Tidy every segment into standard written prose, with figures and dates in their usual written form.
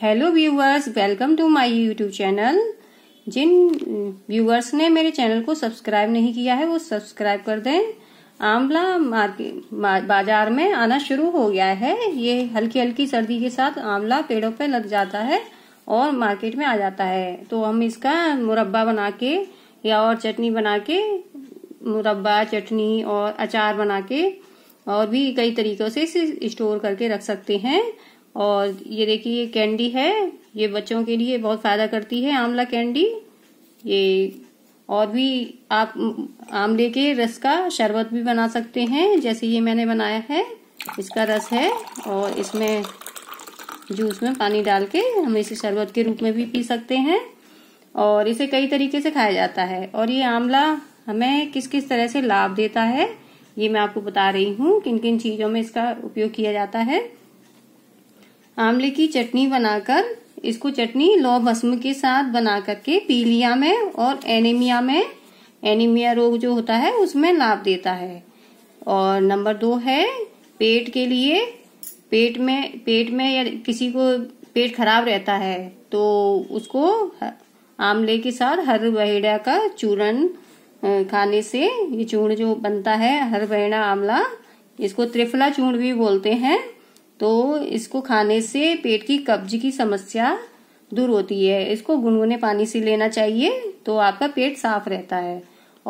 Hello viewers, welcome to my YouTube channel. जिन viewers ने मेरे चैनल को सब्सक्राइब नहीं किया है वो सब्सक्राइब कर दें। आंवला बाजार में आना शुरू हो गया है। ये हल्की हल्की सर्दी के साथ आंवला पेड़ों पे लग जाता है और मार्केट में आ जाता है। तो हम इसका मुरब्बा बना के या और चटनी बना के, मुरब्बा, चटनी और अचार बना के और भी कई तरीकों से इसे स्टोर करके रख सकते हैं। और ये देखिए कैंडी है, ये बच्चों के लिए बहुत फायदा करती है आंवला कैंडी। ये और भी आप आंवले के रस का शरबत भी बना सकते हैं, जैसे ये मैंने बनाया है। इसका रस है और इसमें जूस में पानी डाल के हम इसे शरबत के रूप में भी पी सकते हैं और इसे कई तरीके से खाया जाता है। और ये आंवला हमें किस किस तरह से लाभ देता है ये मैं आपको बता रही हूँ, किन किन चीजों में इसका उपयोग किया जाता है। आंवले की चटनी बनाकर, इसको चटनी लौ भस्म के साथ बना करके पीलिया में और एनीमिया में, एनीमिया रोग जो होता है उसमें लाभ देता है। और नंबर 2 है पेट के लिए। पेट में या किसी को पेट खराब रहता है तो उसको आंवले के साथ हरबहड़ा का चूर्ण खाने से, ये चूर्ण जो बनता है हरबहड़ा आंवला, इसको त्रिफला चूर्ण भी बोलते हैं, तो इसको खाने से पेट की कब्ज की समस्या दूर होती है। इसको गुनगुने पानी से लेना चाहिए तो आपका पेट साफ रहता है।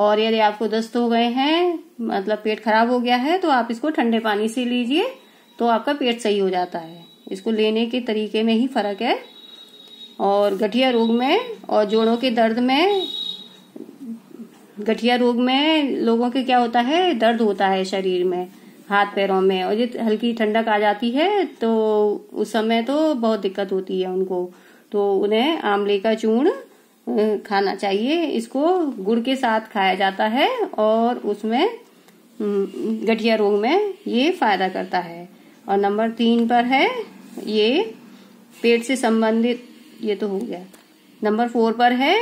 और यदि आपको दस्त हो गए हैं, मतलब पेट खराब हो गया है, तो आप इसको ठंडे पानी से लीजिए तो आपका पेट सही हो जाता है। इसको लेने के तरीके में ही फर्क है। और गठिया रोग में और जोड़ों के दर्द में, गठिया रोग में लोगों के क्या होता है, दर्द होता है शरीर में, हाथ पैरों में, और ये हल्की ठंडक आ जाती है तो उस समय तो बहुत दिक्कत होती है उनको, तो उन्हें आंवले का चूर्ण खाना चाहिए। इसको गुड़ के साथ खाया जाता है और उसमें गठिया रोग में ये फायदा करता है। और नंबर 3 पर है ये पेट से संबंधित, ये तो हो गया। नंबर 4 पर है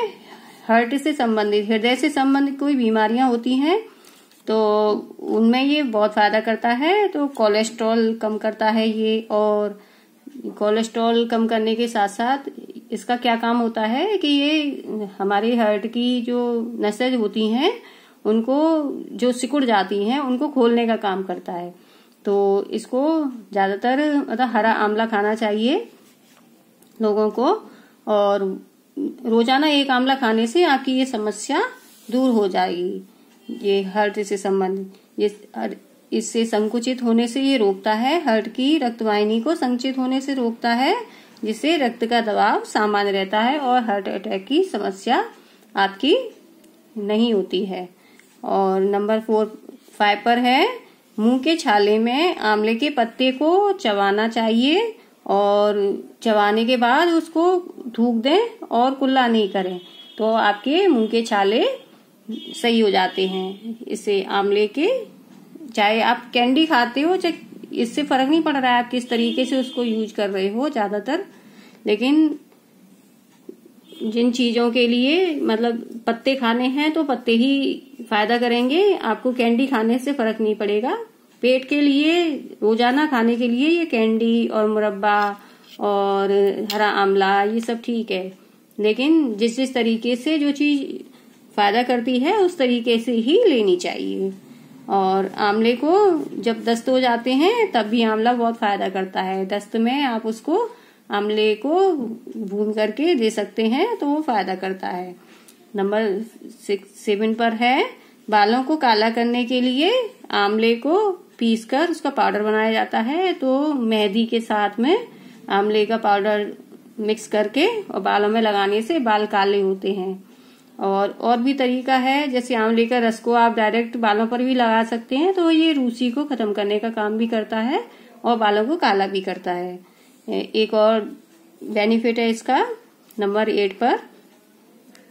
हार्ट से संबंधित, हृदय से संबंधित कोई बीमारियां होती हैं तो उनमें ये बहुत फायदा करता है। तो कोलेस्ट्रॉल कम करता है ये, और कोलेस्ट्रॉल कम करने के साथ साथ इसका क्या काम होता है कि ये हमारे हार्ट की जो नसें होती हैं उनको, जो सिकुड़ जाती हैं, उनको खोलने का काम करता है। तो इसको ज़्यादातर मतलब हरा आंवला खाना चाहिए लोगों को, और रोजाना एक आंवला खाने से आपकी ये समस्या दूर हो जाएगी। ये हार्ट से संबंधित, ये इससे संकुचित होने से ये रोकता है, हार्ट की रक्तवाहिनी को संकुचित होने से रोकता है, जिससे रक्त का दबाव सामान्य रहता है और हार्ट अटैक की समस्या आपकी नहीं होती है। और नंबर 5 पर है मुंह के छाले में आंवले के पत्ते को चबाना चाहिए, और चबाने के बाद उसको थूक दें और कुल्ला नहीं करें तो आपके मुंह के छाले सही हो जाते हैं। इससे आंवले के, चाहे आप कैंडी खाते हो, चाहे, इससे फर्क नहीं पड़ रहा है आप किस तरीके से उसको यूज कर रहे हो ज्यादातर, लेकिन जिन चीजों के लिए मतलब पत्ते खाने हैं तो पत्ते ही फायदा करेंगे, आपको कैंडी खाने से फर्क नहीं पड़ेगा। पेट के लिए रोजाना खाने के लिए ये कैंडी और मुरब्बा और हरा आंवला ये सब ठीक है, लेकिन जिस जिस तरीके से जो चीज फायदा करती है उस तरीके से ही लेनी चाहिए। और आंवले को जब दस्त हो जाते हैं तब भी आंवला बहुत फायदा करता है। दस्त में आप उसको, आंवले को भून करके दे सकते हैं तो वो फायदा करता है। नंबर 7 पर है बालों को काला करने के लिए आंवले को पीसकर उसका पाउडर बनाया जाता है, तो मेहंदी के साथ में आंवले का पाउडर मिक्स करके और बालों में लगाने से बाल काले होते हैं। और भी तरीका है, जैसे आंवले का रस को आप डायरेक्ट बालों पर भी लगा सकते हैं तो ये रूसी को खत्म करने का काम भी करता है और बालों को काला भी करता है। एक और बेनिफिट है इसका नंबर 8 पर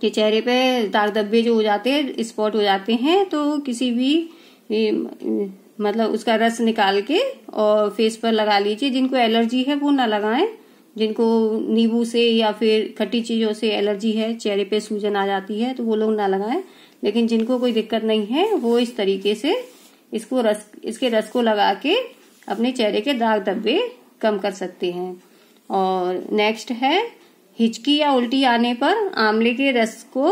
कि चेहरे पे दाग धब्बे जो हो जाते हैं, स्पॉट हो जाते हैं, तो किसी भी मतलब उसका रस निकाल के और फेस पर लगा लीजिए। जिनको एलर्जी है वो ना लगाएं, जिनको नींबू से या फिर खट्टी चीजों से एलर्जी है, चेहरे पे सूजन आ जाती है, तो वो लोग ना लगाएं। लेकिन जिनको कोई दिक्कत नहीं है वो इस तरीके से इसके रस को लगा के अपने चेहरे के दाग धब्बे कम कर सकते हैं। और नेक्स्ट है हिचकी या उल्टी आने पर आंवले के रस को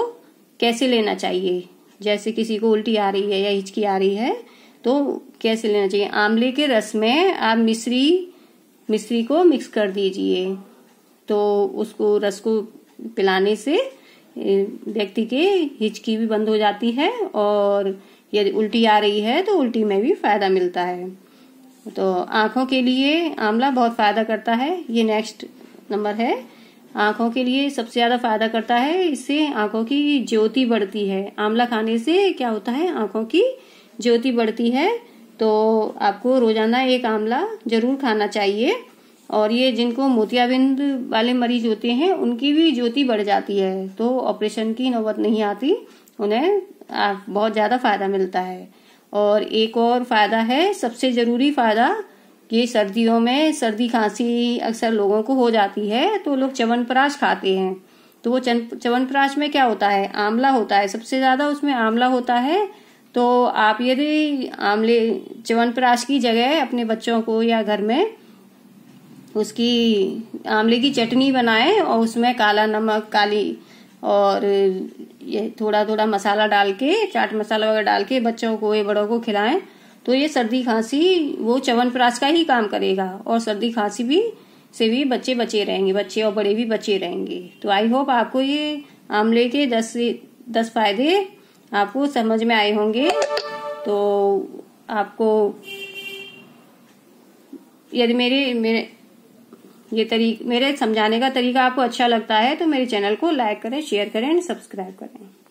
कैसे लेना चाहिए। जैसे किसी को उल्टी आ रही है या हिचकी आ रही है तो कैसे लेना चाहिए। आंवले के रस में आप मिश्री को मिक्स कर दीजिए तो उसको रस को पिलाने से व्यक्ति के हिचकी भी बंद हो जाती है और यदि उल्टी आ रही है तो उल्टी में भी फायदा मिलता है। तो आँखों के लिए आंवला बहुत फायदा करता है। ये नेक्स्ट नंबर है, आँखों के लिए सबसे ज्यादा फायदा करता है। इससे आँखों की ज्योति बढ़ती है। आंवला खाने से क्या होता है, आँखों की ज्योति बढ़ती है। तो आपको रोजाना एक आंवला जरूर खाना चाहिए। और ये जिनको मोतियाबिंद वाले मरीज होते हैं उनकी भी ज्योति बढ़ जाती है तो ऑपरेशन की नौबत नहीं आती, उन्हें बहुत ज्यादा फायदा मिलता है। और एक और फायदा है, सबसे जरूरी फायदा, ये सर्दियों में सर्दी खांसी अक्सर लोगों को हो जाती है तो लोग च्यवनप्राश खाते हैं। तो वो च्यवनप्राश में क्या होता है, आंवला होता है, सबसे ज्यादा उसमें आंवला होता है। तो आप यदि आंवले च्यवनप्राश की जगह अपने बच्चों को या घर में उसकी आंवले की चटनी बनाएं और उसमें काला नमक, काली और ये थोड़ा थोड़ा मसाला डाल के, चाट मसाला वगैरह डाल के बच्चों को या बड़ों को खिलाएं तो ये सर्दी खांसी वो च्यवनप्राश का ही काम करेगा और सर्दी खांसी भी से भी बच्चे बचे रहेंगे, बच्चे और बड़े भी बचे रहेंगे। तो आई होप आपको ये आंवले के 10 से 10 फायदे आपको समझ में आए होंगे। तो आपको यदि मेरे समझाने का तरीका आपको अच्छा लगता है तो मेरे चैनल को लाइक करें, शेयर करें, सब्सक्राइब करें।